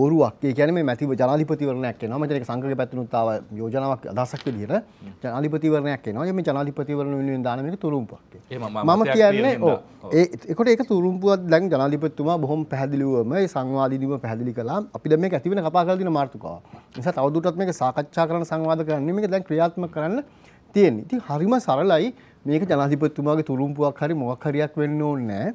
බොරුවක්. ඒ කියන්නේ මේ මැතිව ජනාධිපතිවරණයක් එනවා. මම හිතන්නේ ඒක සංග්‍රහයේ පැත්තනොත් තාව යෝජනාවක් අදහසක් විදිහට ජනාධිපතිවරණයක් එනවා. මේ ජනාධිපතිවරණ වෙනුවෙන් දාන මේක තුරුම්පුවක්. මම කියන්නේ ඔව් ඒකොට ඒක තුරුම්පුවක්. දැන් ජනාධිපතිතුමා බොහොම පැහැදිලිවම ඒ සංවාදීදීම පැහැදිලි කළා. අපි දැන් මේක ඇති වෙන කපා කරලා දින මාතෘකාව. ඒ නිසා තවදුරටත් මේක සාකච්ඡා කරන්න සංවාද කරන්න මේක දැන් ක්‍රියාත්මක කරන්න තියෙන්නේ. ඉතින් හරිම සරලයි. මේක ජනාධිපතිතුමාගේ තුරුම්පුවක් හරි මොකක් හරියක් වෙන්න ඕනේ නැහැ.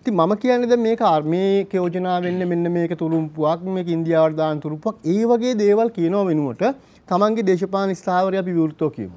ඉතින් මම කියන්නේ දැන් මේක මේක යෝජනා වෙන්නේ මෙන්න මේක තුරුම්පුවක් මේක ඉන්දියාවට දාන තුරුම්පුවක් ඒ වගේ දේවල් කියනවා වෙනුවට තමන්ගේ දේශපාලන ස්ථාවරය අපි විවෘතව කියමු.